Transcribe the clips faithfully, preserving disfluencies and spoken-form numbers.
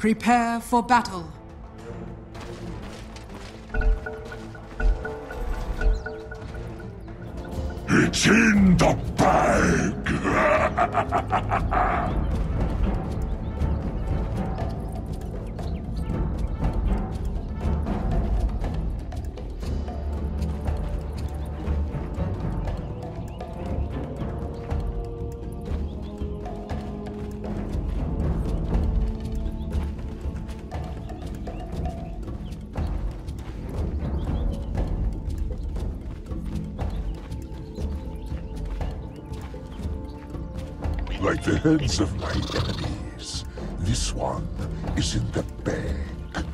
Prepare for battle. It's in the bag! Like the heads of my enemies, this one is in the bag.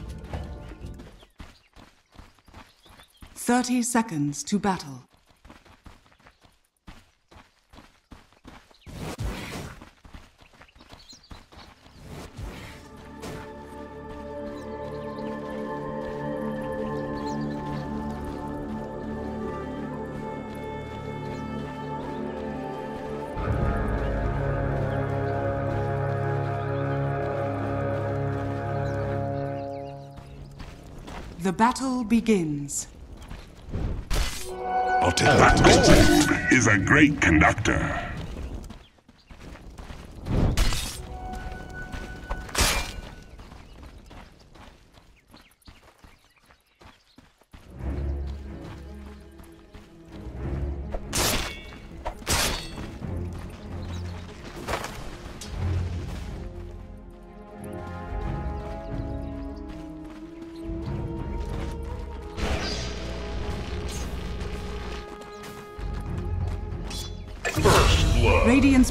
Thirty seconds to battle. The battle begins. I'll take that. Ancient is a great conductor. Radiant's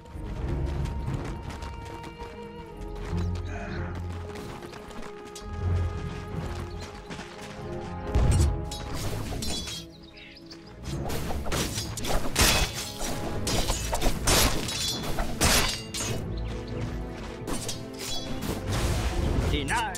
Denied.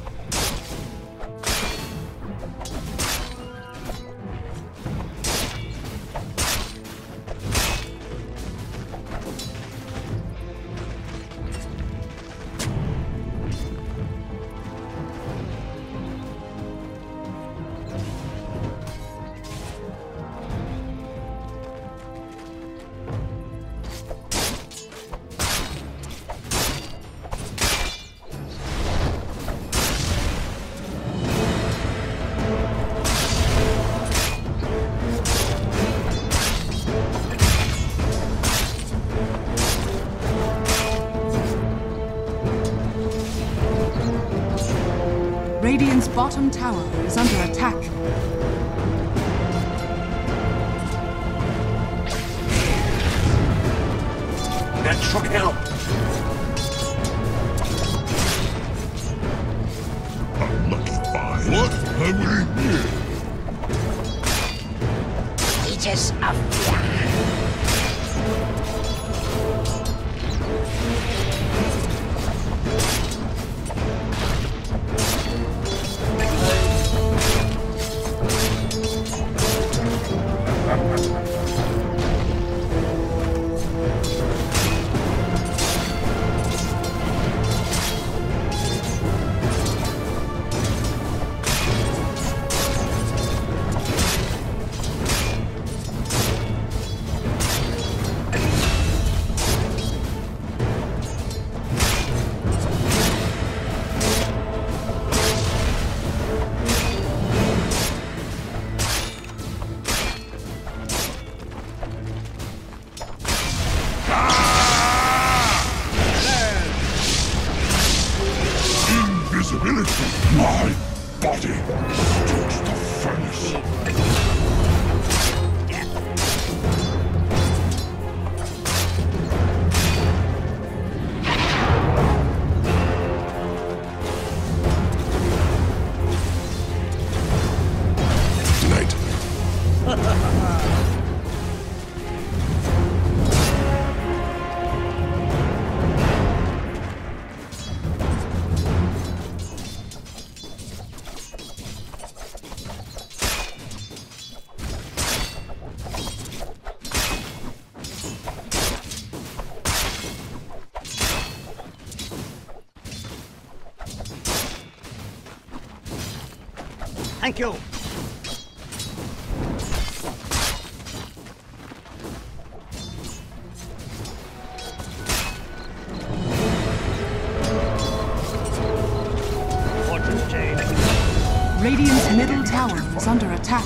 Radiant's bottom tower is under attack. That shook it out. Unlucky five. What have we here? Eaters of fire. My body towards the furnace. Night. Thank you. Radiant's middle tower is under attack.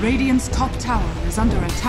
Radiant's top tower is under attack.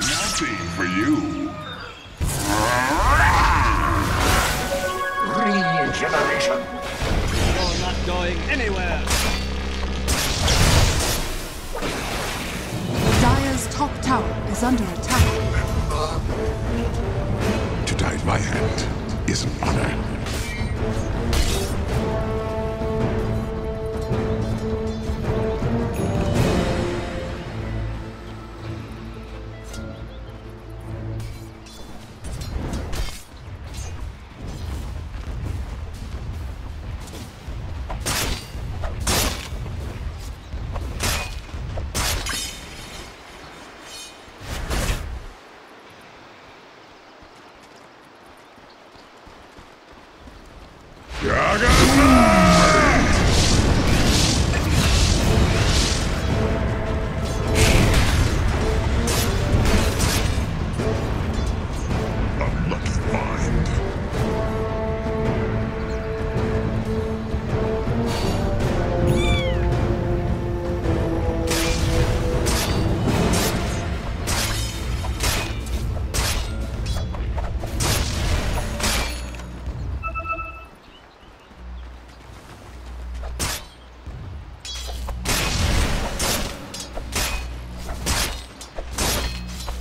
Nothing for you. Regeneration. You're not going anywhere. Dire's top tower is under attack. To die in my hand is an honor.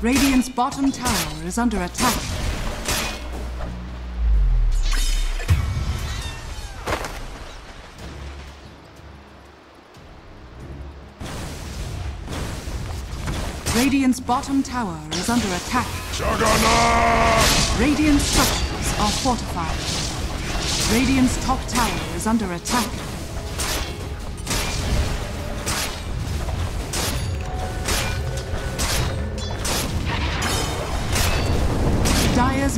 Radiant's bottom tower is under attack. Radiant's bottom tower is under attack. Juggernaut! Radiant structures are fortified. Radiant's top tower is under attack. Dire's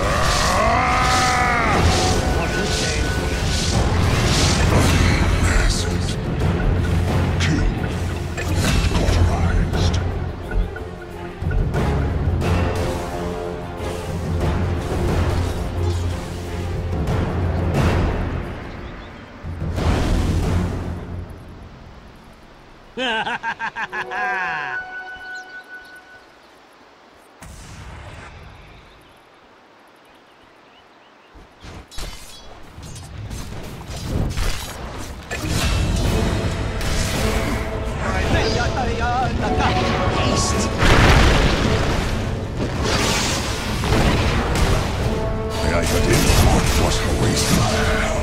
Radiant's top tower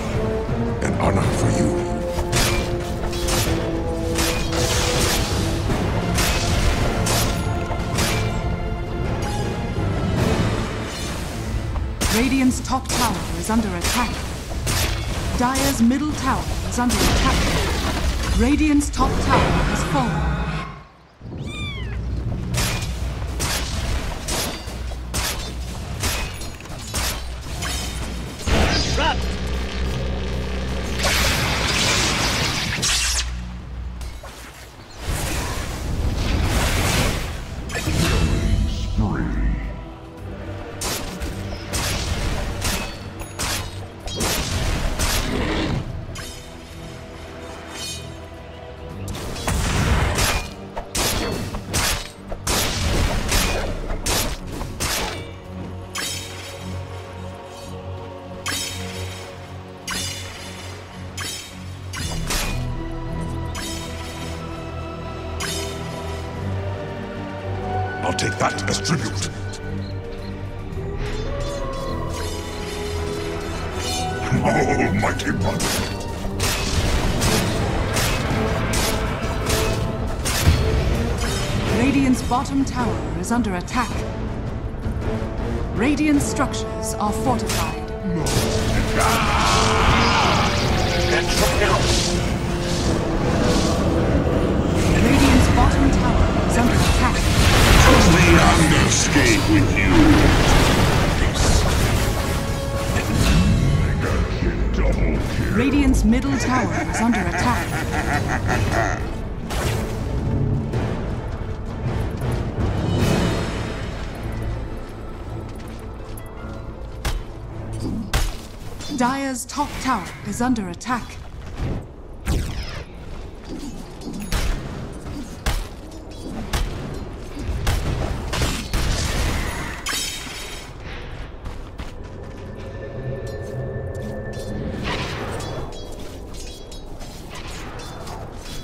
is under attack. Dire's middle tower is under attack. Radiant's top tower has fallen. I'll take that as tribute. Oh, mighty mother. Radiant's bottom tower is under attack. Radiant structures are fortified. No. Radiant's bottom tower is under attack. I'm gonna skate with you. Radiant's middle tower is under attack. Dire's top tower is under attack.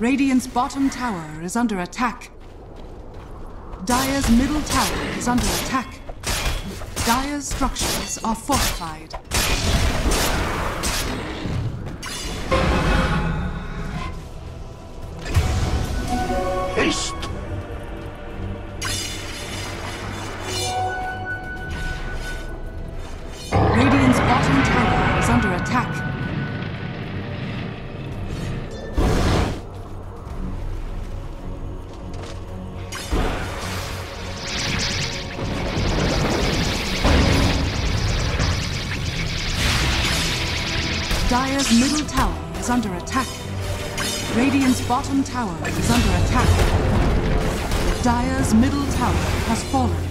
Radiant's bottom tower is under attack. Dire's middle tower is under attack. Dire's structures are fortified. Haste! Dire's middle tower is under attack. Radiant's bottom tower is under attack. Dire's middle tower has fallen.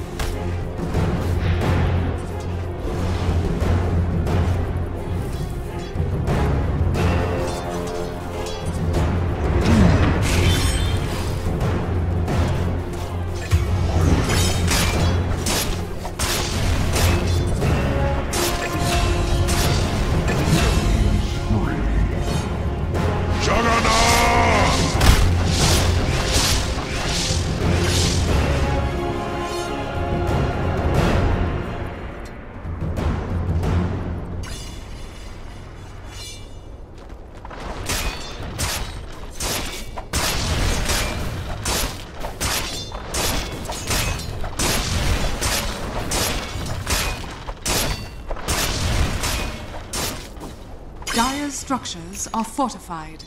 Dire's structures are fortified.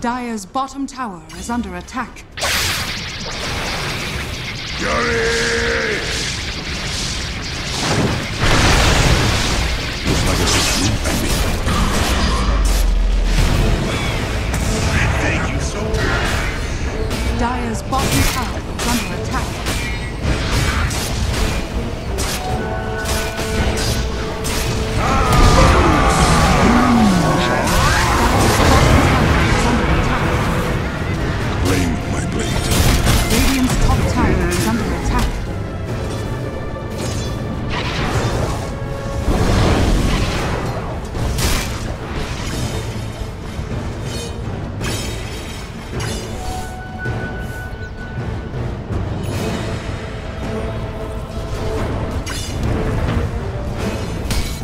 Dire's bottom tower is under attack. Fury! Looks like it's just you and me. Thank you so much. Dire's bottom tower is under attack.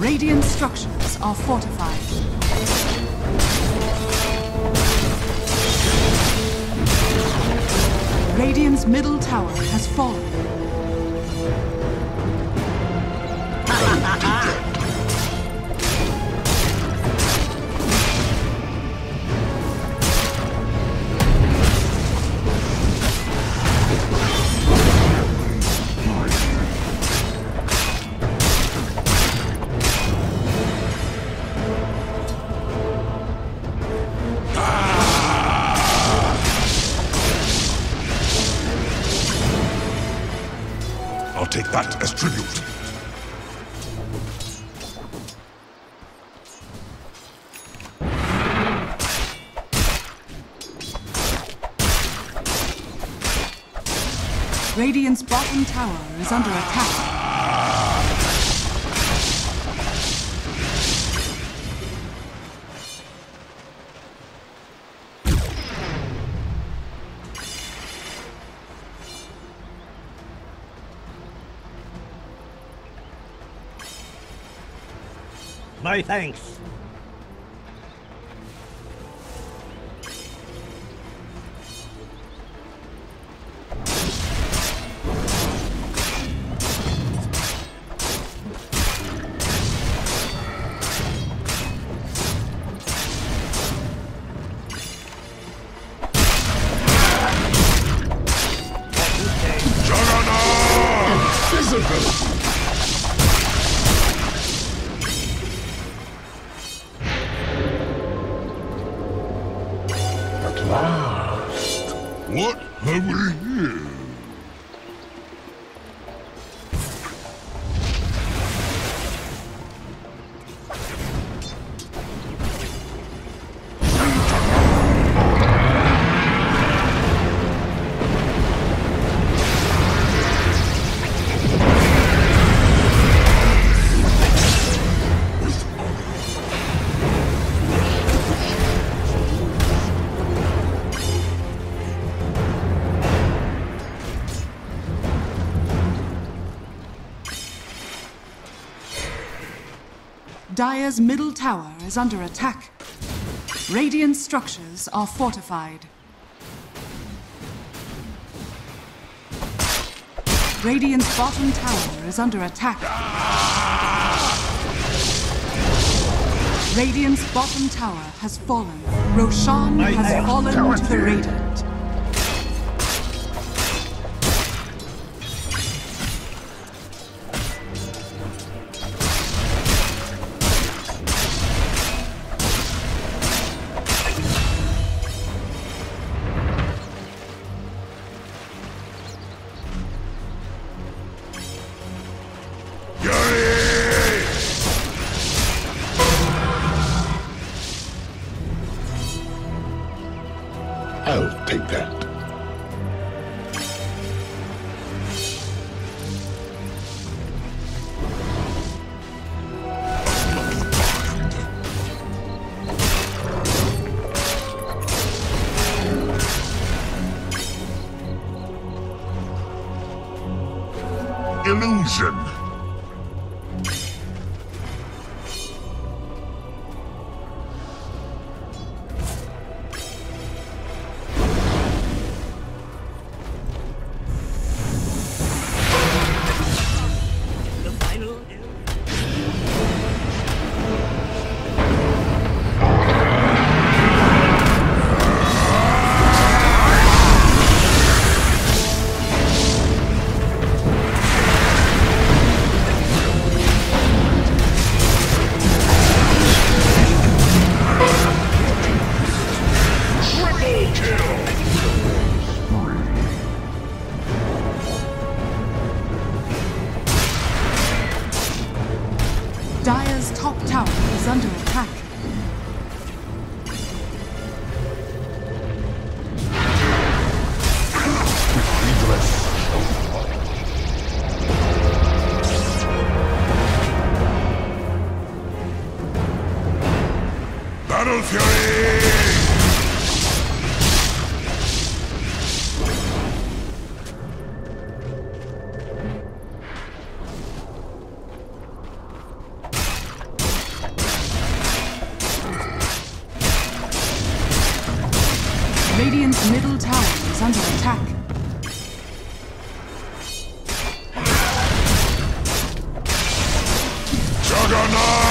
Radiant structures are fortified. Radiant's middle tower has fallen. I'll take that as tribute. Radiant's bottom tower is under attack. No thanks. What have we here? Dire's middle tower is under attack. Radiant structures are fortified. Radiant's bottom tower is under attack. Radiant's bottom tower has fallen. Roshan has fallen to the Radiant. illusion. Dire's top tower is under attack. Battle Fury! Radiant's middle tower is under attack. Juggernaut!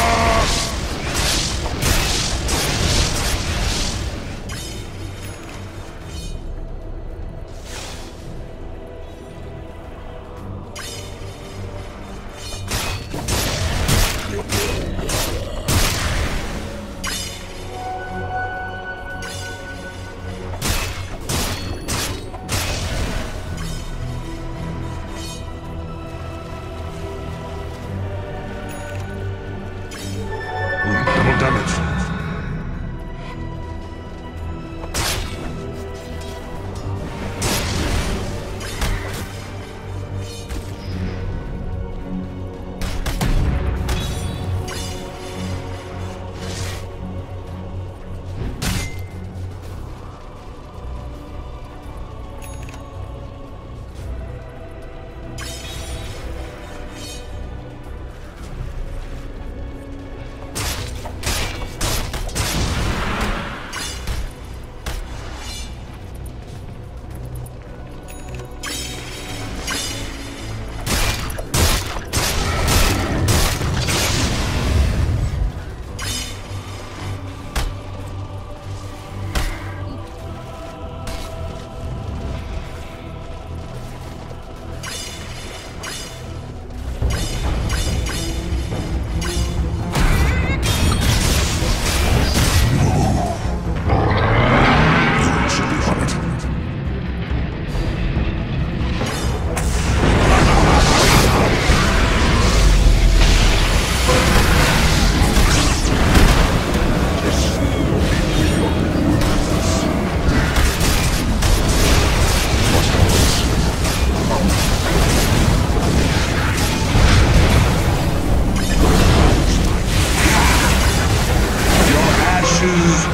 Radiant's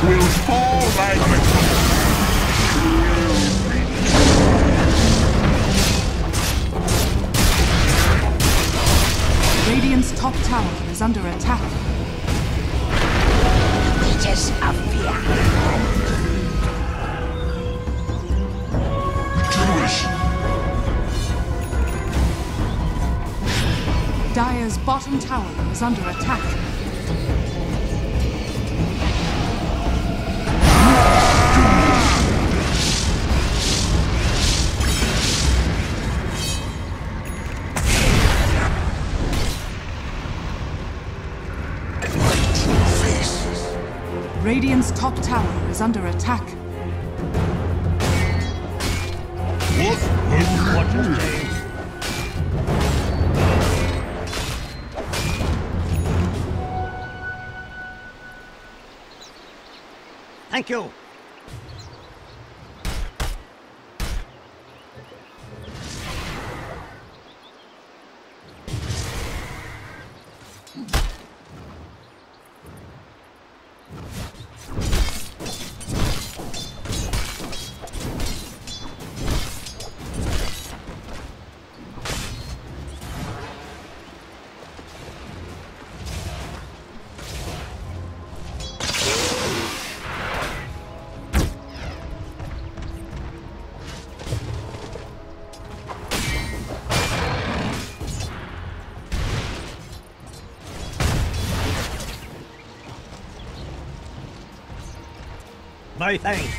top tower is under attack. It is a fear. Dire's bottom tower is under attack. Radiant's top tower is under attack. What? What is it? Thank you. No thanks.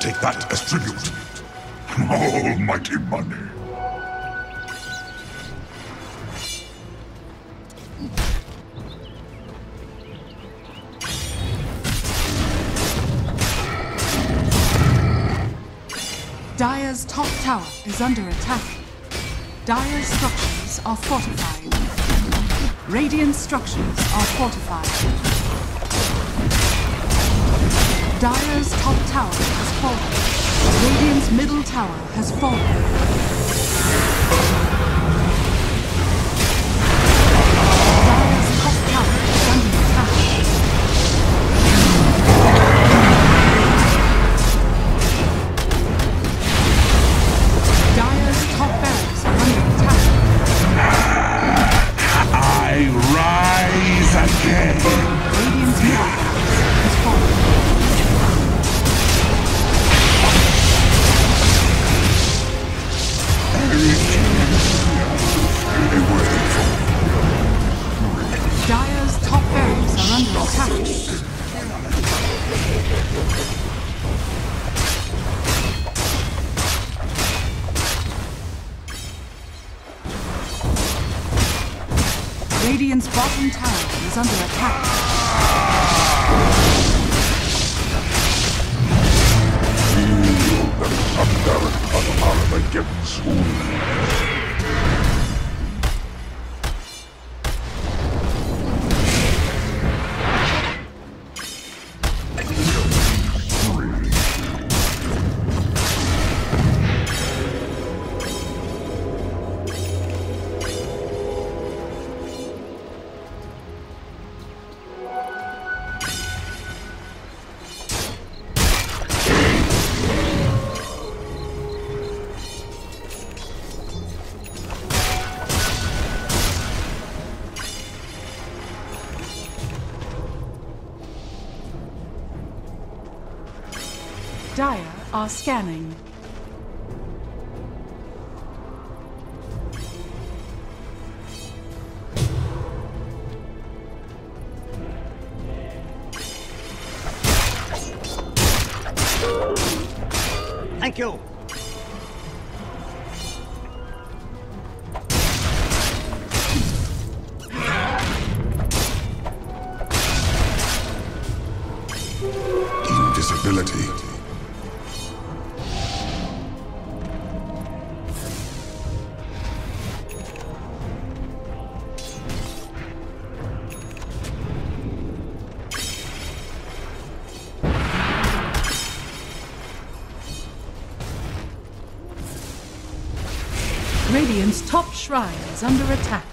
Take that as tribute. Almighty money. Dire's top tower is under attack. Dire's structures are fortified. Radiant structures are fortified. Dire's top tower has fallen. Radiant's middle tower has fallen. Dire's top tower is under attack. Dire's top barracks are under attack. I rise again. Radiant's barracks has fallen. Dire's top barracks are under attack. Radiant's bottom tower is under attack. Armageddon soon. Dire are scanning. Thank you. Invisibility. Radiant's top shrine is under attack.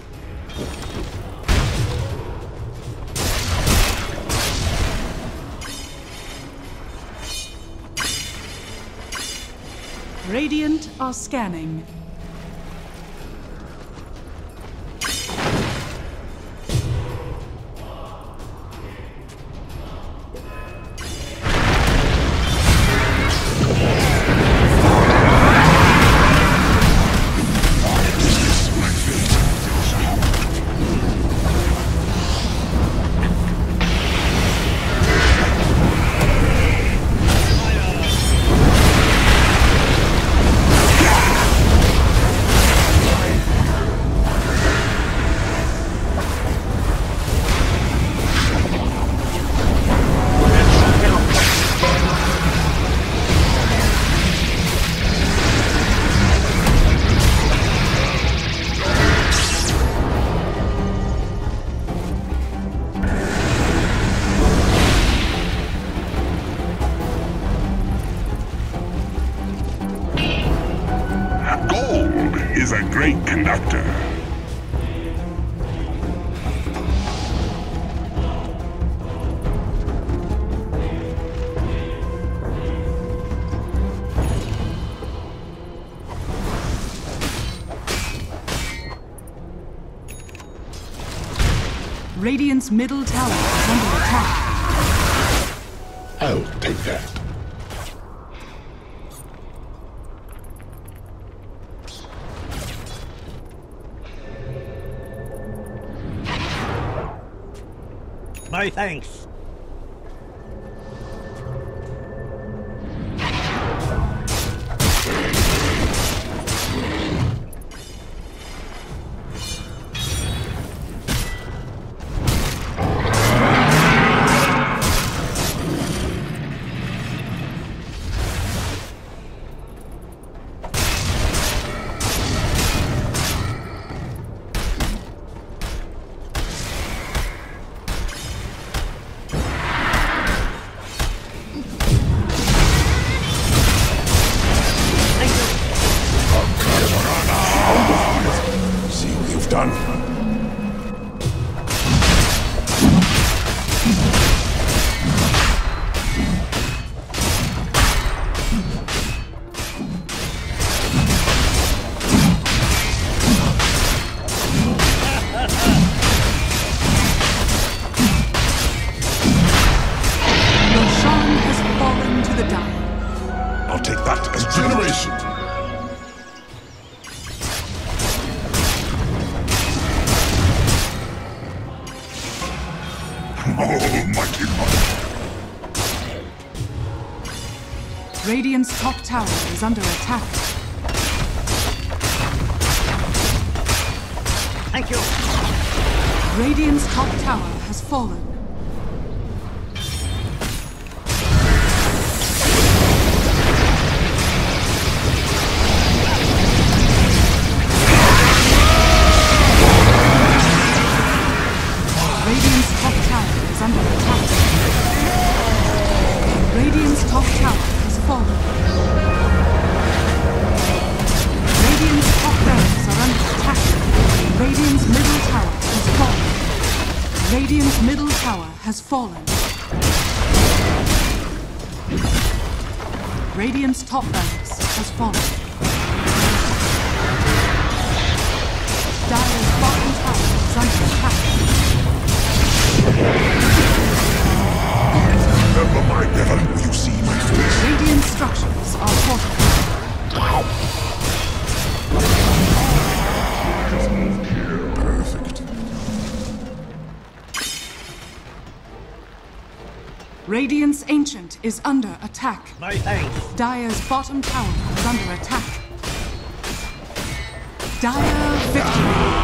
Radiant are scanning. A great conductor. Radiant's middle tower is under attack. I'll take that. No thanks. Radiant's top tower is under attack. Thank you. Radiant's top tower has fallen. Radiant's top tower is under attack. Radiant's top tower Fallen. Radiant's top barracks are under attack. Radiant's middle tower has fallen. Radiant's middle tower has fallen. Radiant's top barracks has fallen. Dire's bottom tower is under attack. Never mind, never will you see my face. Radiant structures are fortified. Perfect. Radiant's Ancient is under attack. My thanks. Dire's bottom tower is under attack. Dire victory.